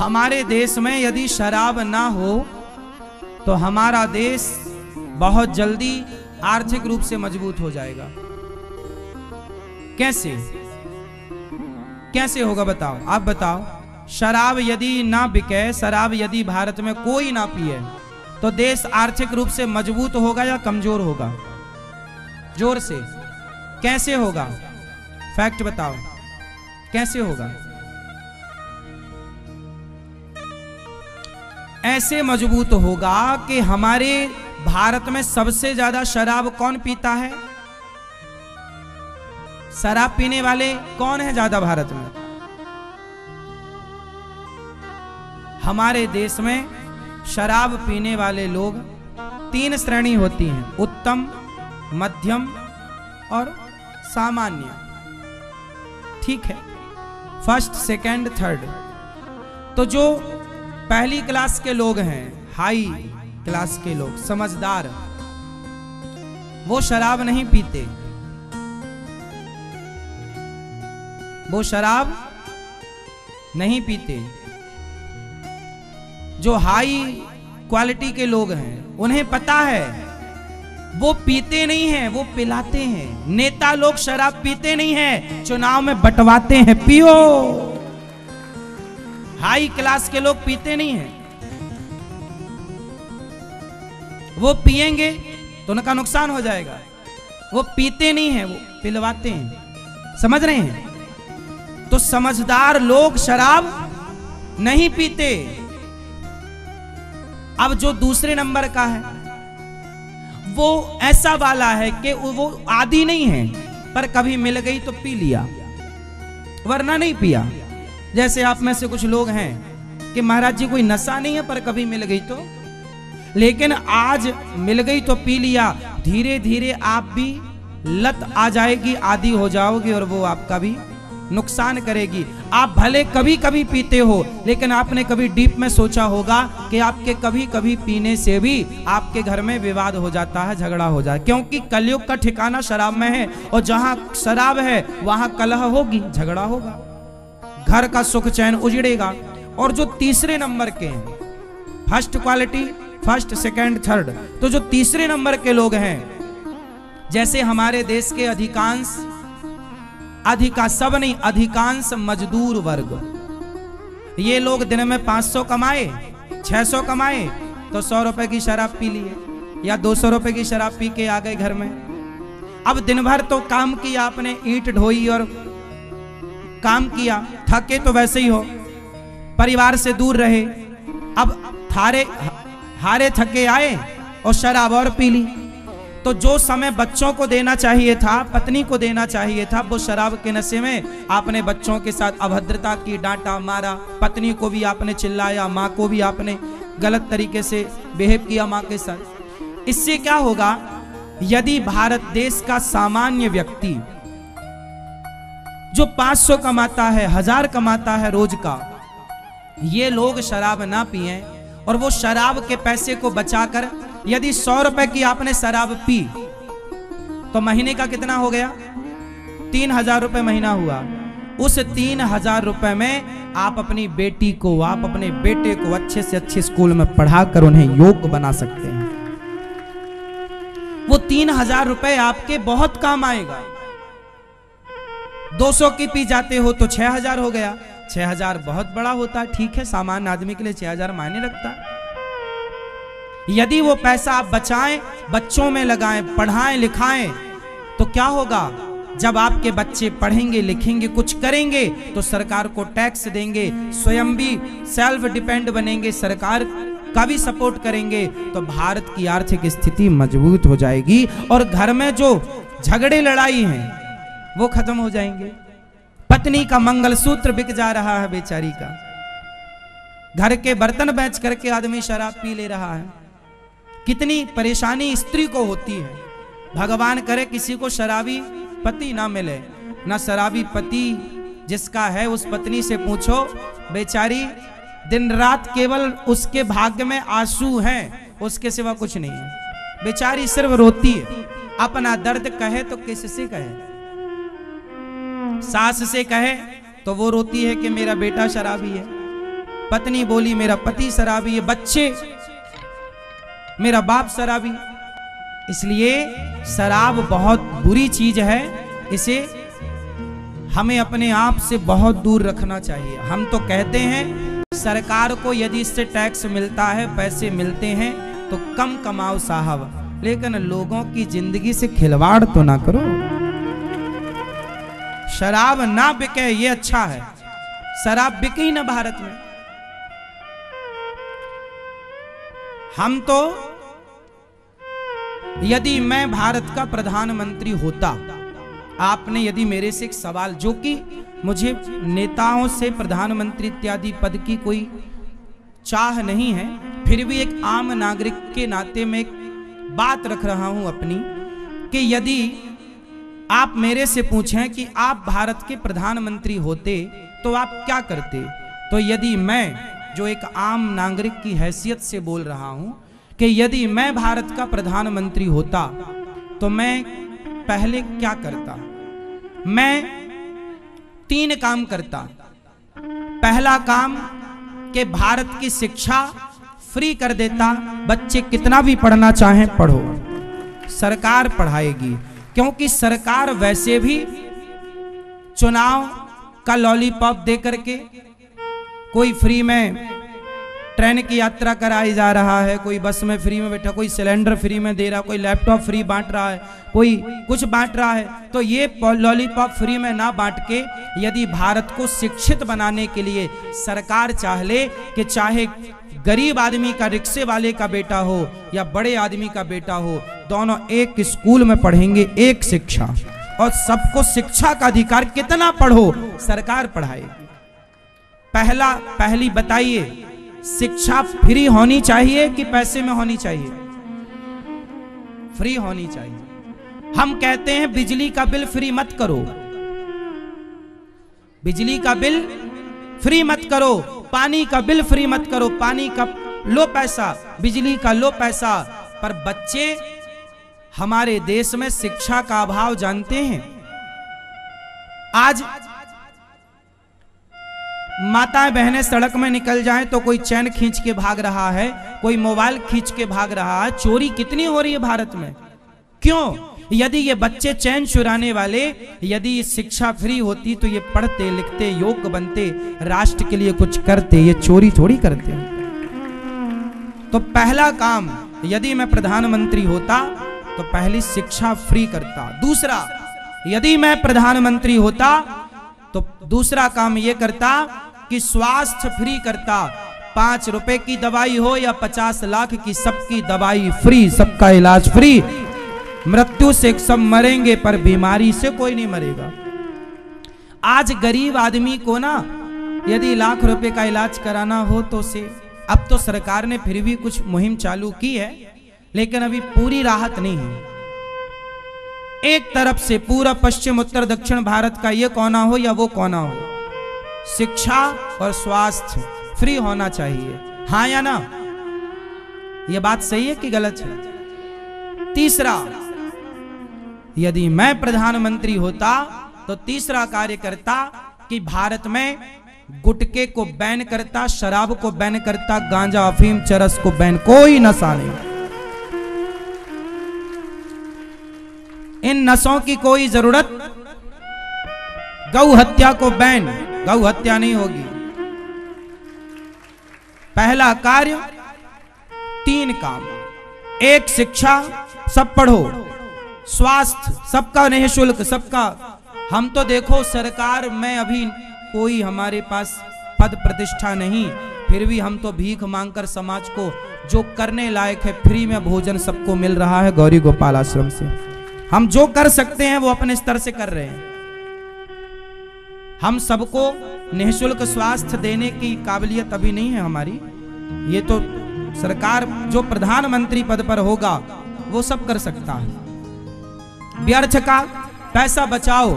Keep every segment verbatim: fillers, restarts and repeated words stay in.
हमारे देश में यदि शराब ना हो तो हमारा देश बहुत जल्दी आर्थिक रूप से मजबूत हो जाएगा। कैसे कैसे होगा बताओ, आप बताओ। शराब यदि ना बिके, शराब यदि भारत में कोई ना पिए तो देश आर्थिक रूप से मजबूत होगा या कमजोर होगा? जोर से कैसे होगा, फैक्ट बताओ, कैसे होगा? ऐसे मजबूत होगा कि हमारे भारत में सबसे ज्यादा शराब कौन पीता है? शराब पीने वाले कौन है ज्यादा भारत में? हमारे देश में शराब पीने वाले लोग तीन श्रेणी होती हैं, उत्तम, मध्यम और सामान्य। ठीक है, फर्स्ट, सेकंड, थर्ड। तो जो पहली क्लास के लोग हैं, हाई क्लास के लोग, समझदार, वो शराब नहीं पीते, वो शराब नहीं पीते। जो हाई क्वालिटी के लोग हैं उन्हें पता है, वो पीते नहीं हैं, वो पिलाते हैं। नेता लोग शराब पीते नहीं हैं, चुनाव में बंटवाते हैं, पियो। हाई क्लास के लोग पीते नहीं हैं, वो पिएंगे तो उनका नुकसान हो जाएगा, वो पीते नहीं हैं, वो पिलवाते हैं। समझ रहे हैं? तो समझदार लोग शराब नहीं पीते। अब जो दूसरे नंबर का है वो ऐसा वाला है कि वो आदी नहीं है, पर कभी मिल गई तो पी लिया, वरना नहीं पिया। जैसे आप में से कुछ लोग हैं कि महाराज जी कोई नशा नहीं है, पर कभी मिल गई तो, लेकिन आज मिल गई तो पी लिया। धीरे धीरे आप भी लत आ जाएगी, आदी हो जाओगी, और वो आपका भी नुकसान करेगी। आप भले कभी कभी पीते हो, लेकिन आपने कभी डीप में सोचा होगा कि आपके कभी कभी पीने से भी आपके घर में विवाद हो जाता है, झगड़ा हो जाता है, क्योंकि कलयुग का ठिकाना शराब में है, और जहां शराब है वहां कलह होगी, झगड़ा होगा, घर का सुख चैन उजड़ेगा। और जो तीसरे नंबर के हैं, first quality, first, second, third, तो जो तीसरे नंबर के लोग हैं, जैसे हमारे देश के अधिकांश अधिका सब नहीं अधिकांश मजदूर वर्ग, ये लोग दिन में पाँच सौ कमाए, छह सौ कमाए, तो सौ रुपए की शराब पी लिए या दो सौ रुपए की शराब पी के आ गए घर में। अब दिन भर तो काम किया आपने, ईंट ढोई और काम किया, थके तो वैसे ही हो, परिवार से दूर रहे, अब थारे हारे थके आए और शराब और पी ली। तो जो समय बच्चों को देना चाहिए था, पत्नी को देना चाहिए था, वो शराब के नशे में आपने बच्चों के साथ अभद्रता की, डांटा, मारा, पत्नी को भी आपने चिल्लाया, माँ को भी आपने गलत तरीके से बिहेव किया माँ के साथ। इससे क्या होगा? यदि भारत देश का सामान्य व्यक्ति जो पाँच सौ कमाता है, हजार कमाता है रोज का, ये लोग शराब ना पिए और वो शराब के पैसे को बचाकर, यदि सौ रुपए की आपने शराब पी तो महीने का कितना हो गया? तीन हजार रुपये महीना हुआ। उस तीन हजार रुपये में आप अपनी बेटी को, आप अपने बेटे को अच्छे से अच्छे स्कूल में पढ़ाकर उन्हें योग्य बना सकते हैं। वो तीन हजार रुपये आपके बहुत काम आएगा। दो सौ की पी जाते हो तो छह हजार हो गया। छह हजार बहुत बड़ा होता है, ठीक है, सामान्य आदमी के लिए छह हजार मायने रखता है। यदि वो पैसा आप बचाएं, बच्चों में लगाएं, पढ़ाएं, लिखाएं, तो क्या होगा? जब आपके बच्चे पढ़ेंगे, लिखेंगे, कुछ करेंगे तो सरकार को टैक्स देंगे, स्वयं भी सेल्फ डिपेंड बनेंगे, सरकार का भी सपोर्ट करेंगे, तो भारत की आर्थिक स्थिति मजबूत हो जाएगी और घर में जो झगड़े लड़ाई हैं वो खत्म हो जाएंगे। पत्नी का मंगलसूत्र बिक जा रहा है बेचारी का, घर के बर्तन बेच करके आदमी शराब पी ले रहा है। कितनी परेशानी स्त्री को होती है। भगवान करे किसी को शराबी पति ना मिले, ना शराबी पति जिसका है उस पत्नी से पूछो, बेचारी दिन रात केवल उसके भाग्य में आंसू हैं, उसके सिवा कुछ नहीं है, बेचारी सिर्फ रोती है। अपना दर्द कहे तो किससे कहे? सास से कहे तो वो रोती है कि मेरा बेटा शराबी है, पत्नी बोली मेरा पति शराबी है, बच्चे, मेरा बाप शराबी। इसलिए शराब बहुत बुरी चीज है, इसे हमें अपने आप से बहुत दूर रखना चाहिए। हम तो कहते हैं सरकार को यदि इससे टैक्स मिलता है, पैसे मिलते हैं तो कम कमाओ साहब, लेकिन लोगों की जिंदगी से खिलवाड़ तो ना करो। शराब ना बिके ये अच्छा है, शराब बिके ही ना भारत में। हम तो, यदि मैं भारत का प्रधानमंत्री होता, आपने यदि मेरे से एक सवाल, जो कि मुझे नेताओं से प्रधानमंत्री इत्यादि पद की कोई चाह नहीं है, फिर भी एक आम नागरिक के नाते में एक बात रख रहा हूं अपनी, कि यदि आप मेरे से पूछें कि आप भारत के प्रधानमंत्री होते तो आप क्या करते, तो यदि मैं, जो एक आम नागरिक की हैसियत से बोल रहा हूं, कि यदि मैं भारत का प्रधानमंत्री होता तो मैं पहले क्या करता, मैं तीन काम करता। पहला काम कि भारत की शिक्षा फ्री कर देता, बच्चे कितना भी पढ़ना चाहें पढ़ो, सरकार पढ़ाएगी, क्योंकि सरकार वैसे भी चुनाव का लॉलीपॉप दे करके कोई फ्री में ट्रेन की यात्रा कराई जा रहा है, कोई बस में फ्री में बैठा, कोई सिलेंडर फ्री में दे रहा, कोई लैपटॉप फ्री बांट रहा है, कोई कुछ बांट रहा है। तो ये लॉलीपॉप फ्री में ना बांट के यदि भारत को शिक्षित बनाने के लिए सरकार चाह ले कि चाहे गरीब आदमी का रिक्शे वाले का बेटा हो या बड़े आदमी का बेटा हो, दोनों एक स्कूल में पढ़ेंगे, एक शिक्षा, और सबको शिक्षा का अधिकार, कितना पढ़ो सरकार पढ़ाएगी। पहला पहली बताइए शिक्षा फ्री होनी चाहिए कि पैसे में होनी चाहिए? फ्री होनी चाहिए। हम कहते हैं बिजली का बिल फ्री मत करो, बिजली का बिल फ्री मत करो, पानी का बिल फ्री मत करो, पानी का लो पैसा, बिजली का लो पैसा। पर बच्चे हमारे देश में शिक्षा का अभाव जानते हैं। आज माताएं बहनें सड़क में निकल जाएं तो कोई चैन खींच के भाग रहा है, कोई मोबाइल खींच के भाग रहा है। चोरी कितनी हो रही है भारत में, क्यों? यदि ये बच्चे चैन चुराने वाले, यदि शिक्षा फ्री होती तो ये पढ़ते, लिखते, योग्य बनते, राष्ट्र के लिए कुछ करते, ये चोरी थोड़ी करते। तो पहला काम, यदि मैं प्रधानमंत्री होता तो पहली शिक्षा फ्री करता। दूसरा, यदि मैं प्रधानमंत्री होता तो दूसरा काम ये करता कि स्वास्थ्य फ्री करता। पांच रुपए की दवाई हो या पचास लाख की, सबकी दवाई फ्री, सबका इलाज फ्री। मृत्यु से सब मरेंगे पर बीमारी से कोई नहीं मरेगा। आज गरीब आदमी को ना यदि लाख रुपए का इलाज कराना हो तो से, अब तो सरकार ने फिर भी कुछ मुहिम चालू की है, लेकिन अभी पूरी राहत नहीं है। एक तरफ से पूरा पश्चिम, उत्तर, दक्षिण भारत का ये कोना हो या वो कोना हो, शिक्षा और स्वास्थ्य फ्री होना चाहिए, हाँ या ना? ये बात सही है कि गलत है? तीसरा, यदि मैं प्रधानमंत्री होता तो तीसरा कार्य करता कि भारत में गुटके को बैन करता, शराब को बैन करता, गांजा, अफीम, चरस को बैन, कोई नशा नहीं, इन नशों की कोई जरूरत। गौ हत्या को बैन, गौ हत्या नहीं होगी। पहला कार्य, तीन काम, एक शिक्षा, सब पढ़ो, स्वास्थ्य सबका निःशुल्क, सबका। हम तो देखो सरकार में अभी कोई हमारे पास पद प्रतिष्ठा नहीं, फिर भी हम तो भीख मांगकर समाज को जो करने लायक है, फ्री में भोजन सबको मिल रहा है गौरी गोपाल आश्रम से। हम जो कर सकते हैं वो अपने स्तर से कर रहे हैं। हम सबको निःशुल्क स्वास्थ्य देने की काबिलियत अभी नहीं है हमारी, ये तो सरकार जो प्रधानमंत्री पद पर होगा वो सब कर सकता है। व्यर्थ का पैसा बचाओ,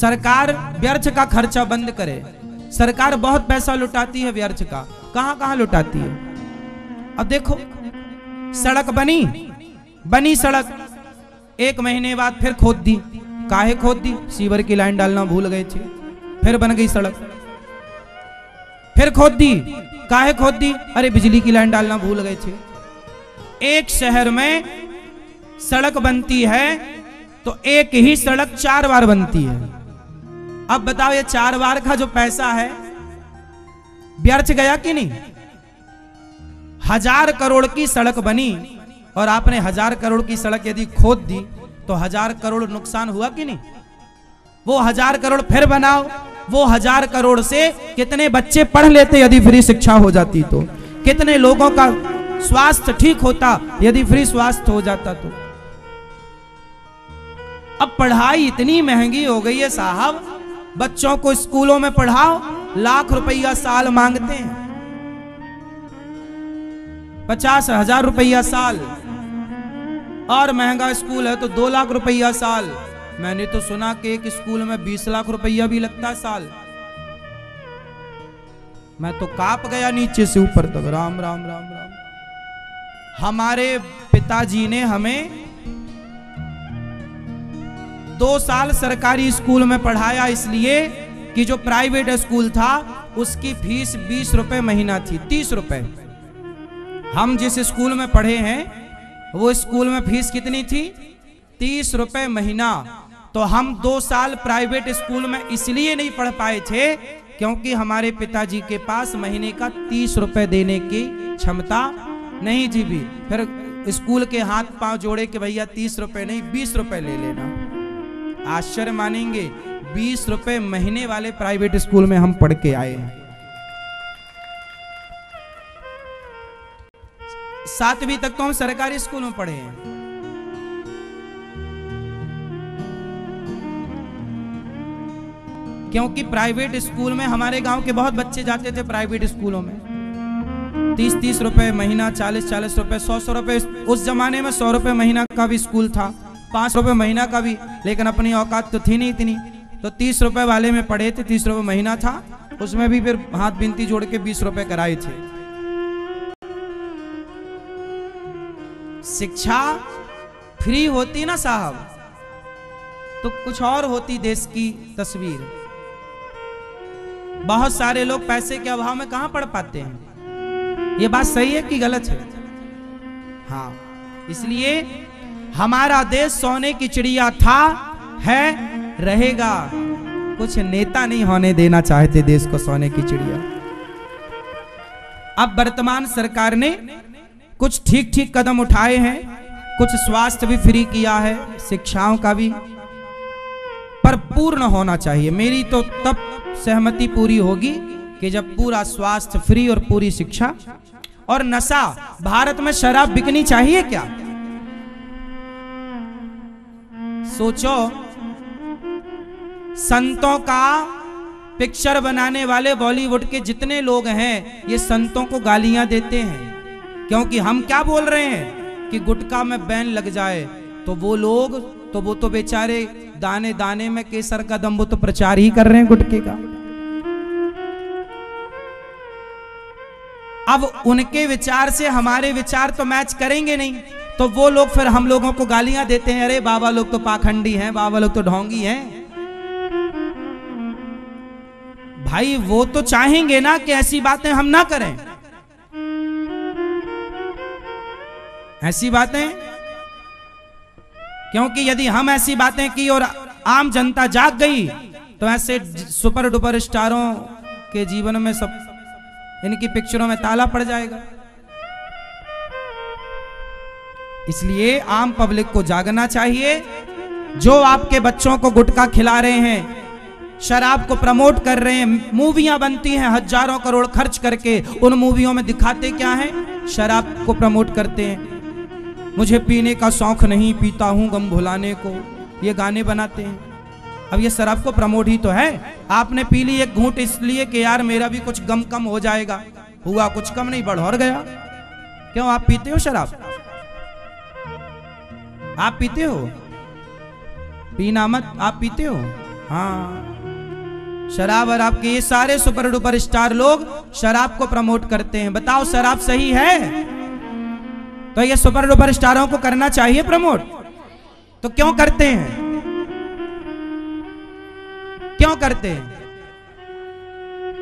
सरकार व्यर्थ का खर्चा बंद करे। सरकार बहुत पैसा लुटाती है व्यर्थ का, कहां कहां लुटाती है। अब देखो सड़क बनी, बनी सड़क, एक महीने बाद फिर खोद दी, काहे खोद दी? सीवर की लाइन डालना भूल गए थे, फिर बन गई सड़क। फिर खोद दी। काहे खोद दी? अरे बिजली की लाइन डालना भूल गए थे। एक शहर में सड़क बनती है तो एक ही सड़क चार बार बनती है। अब बताओ ये चार बार का जो पैसा है व्यर्थ गया कि नहीं? हजार करोड़ की सड़क बनी और आपने हजार करोड़ की सड़क यदि खोद दी तो हजार करोड़ नुकसान हुआ कि नहीं? वो हजार करोड़ फिर बनाओ। वो हजार करोड़ से कितने बच्चे पढ़ लेते यदि फ्री शिक्षा हो जाती तो? कितने लोगों का स्वास्थ्य ठीक होता यदि फ्री स्वास्थ्य हो जाता तो? अब पढ़ाई इतनी महंगी हो गई है साहब, बच्चों को स्कूलों में पढ़ाओ, लाख रुपया साल मांगते हैं, पचास हजार रुपया साल, और महंगा स्कूल है तो दो लाख रुपया साल। मैंने तो सुना कि एक स्कूल में बीस लाख रुपया भी लगता है साल। मैं तो कांप गया नीचे से ऊपर तक। राम राम राम राम। हमारे पिताजी ने हमें दो साल सरकारी स्कूल में पढ़ाया, इसलिए कि जो प्राइवेट स्कूल था उसकी फीस बीस रुपए महीना थी, तीस रुपए। हम जिस स्कूल में पढ़े हैं वो स्कूल में फीस कितनी थी? तीस रुपए महीना। तो हम दो साल प्राइवेट स्कूल में इसलिए नहीं पढ़ पाए थे क्योंकि हमारे पिताजी के पास महीने का तीस रुपए देने की क्षमता नहीं थी। भी फिर स्कूल के हाथ पांव जोड़े कि भैया तीस रुपए नहीं बीस रुपए ले लेना। आश्चर्य मानेंगे, बीस रुपए महीने वाले प्राइवेट स्कूल में हम पढ़ के आए हैं। सातवीं तक तो हम सरकारी स्कूल में पढ़े हैं। क्योंकि प्राइवेट स्कूल में हमारे गांव के बहुत बच्चे जाते थे प्राइवेट स्कूलों में। तीस तीस रुपए महीना, चालीस चालीस रुपए, सौ सौ रुपए। उस जमाने में सौ रुपए महीना का भी स्कूल था, पांच रुपए महीना का भी। लेकिन अपनी औकात तो थी नहीं इतनी, तो तीस रुपए वाले में पढ़े थे। तीस रुपए महीना था, उसमें भी फिर हाथ बिनती जोड़ के बीस रुपए कराए थे। शिक्षा फ्री होती ना साहब तो कुछ और होती देश की तस्वीर। बहुत सारे लोग पैसे के अभाव में कहां पढ़ पाते हैं। ये बात सही है कि गलत है? हाँ, इसलिए हमारा देश सोने की चिड़िया था, है, रहेगा। कुछ नेता नहीं होने देना चाहते देश को सोने की चिड़िया। अब वर्तमान सरकार ने कुछ ठीक ठीक कदम उठाए हैं, कुछ स्वास्थ्य भी फ्री किया है, शिक्षाओं का भी, पर पूर्ण होना चाहिए। मेरी तो तब सहमति पूरी होगी कि जब पूरा स्वास्थ्य फ्री और पूरी शिक्षा। और नशा, भारत में शराब बिकनी चाहिए क्या? सोचो, संतों का पिक्चर बनाने वाले बॉलीवुड के जितने लोग हैं ये संतों को गालियां देते हैं, क्योंकि हम क्या बोल रहे हैं कि गुटखा में बैन लग जाए तो वो लोग तो वो तो बेचारे दाने दाने में केसर का दम, वो तो प्रचार ही कर रहे हैं गुटखे का। अब उनके विचार से हमारे विचार तो मैच करेंगे नहीं, तो वो लोग फिर हम लोगों को गालियां देते हैं। अरे बाबा लोग तो पाखंडी हैं, बाबा लोग तो ढोंगी हैं। भाई वो तो चाहेंगे ना कि ऐसी बातें हम ना करें, ऐसी बातें। क्योंकि यदि हम ऐसी बातें की और आम जनता जाग गई तो ऐसे सुपर डुपर स्टारों के जीवन में, सब इनकी पिक्चरों में ताला पड़ जाएगा। इसलिए आम पब्लिक को जागना चाहिए। जो आपके बच्चों को गुटखा खिला रहे हैं, शराब को प्रमोट कर रहे हैं, मूवियां बनती हैं हजारों करोड़ खर्च करके, उन मूवियों में दिखाते क्या हैं? शराब को प्रमोट करते हैं। मुझे पीने का शौक नहीं, पीता हूं गम भुलाने को, ये गाने बनाते हैं। अब ये शराब को प्रमोट ही तो है। आपने पी ली एक घूंट इसलिए कि यार मेरा भी कुछ गम कम हो जाएगा, हुआ कुछ कम नहीं, बढ़ौर गया। क्यों आप पीते हो शराब? आप पीते हो? पीना मत। आप पीते हो? हाँ। शराब और आपके ये सारे सुपर डुपर स्टार लोग शराब को प्रमोट करते हैं। बताओ शराब सही है? तो ये सुपर डुपर स्टारों को करना चाहिए प्रमोट, तो क्यों करते हैं? क्यों करते हैं?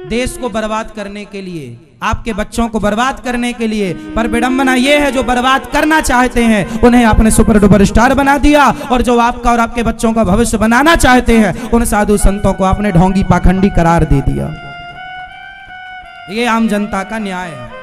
देश को बर्बाद करने के लिए, आपके बच्चों को बर्बाद करने के लिए। पर विडंबना यह है जो बर्बाद करना चाहते हैं उन्हें आपने सुपर डुपर स्टार बना दिया, और जो आपका और आपके बच्चों का भविष्य बनाना चाहते हैं उन साधु संतों को आपने ढोंगी पाखंडी करार दे दिया। ये आम जनता का न्याय है।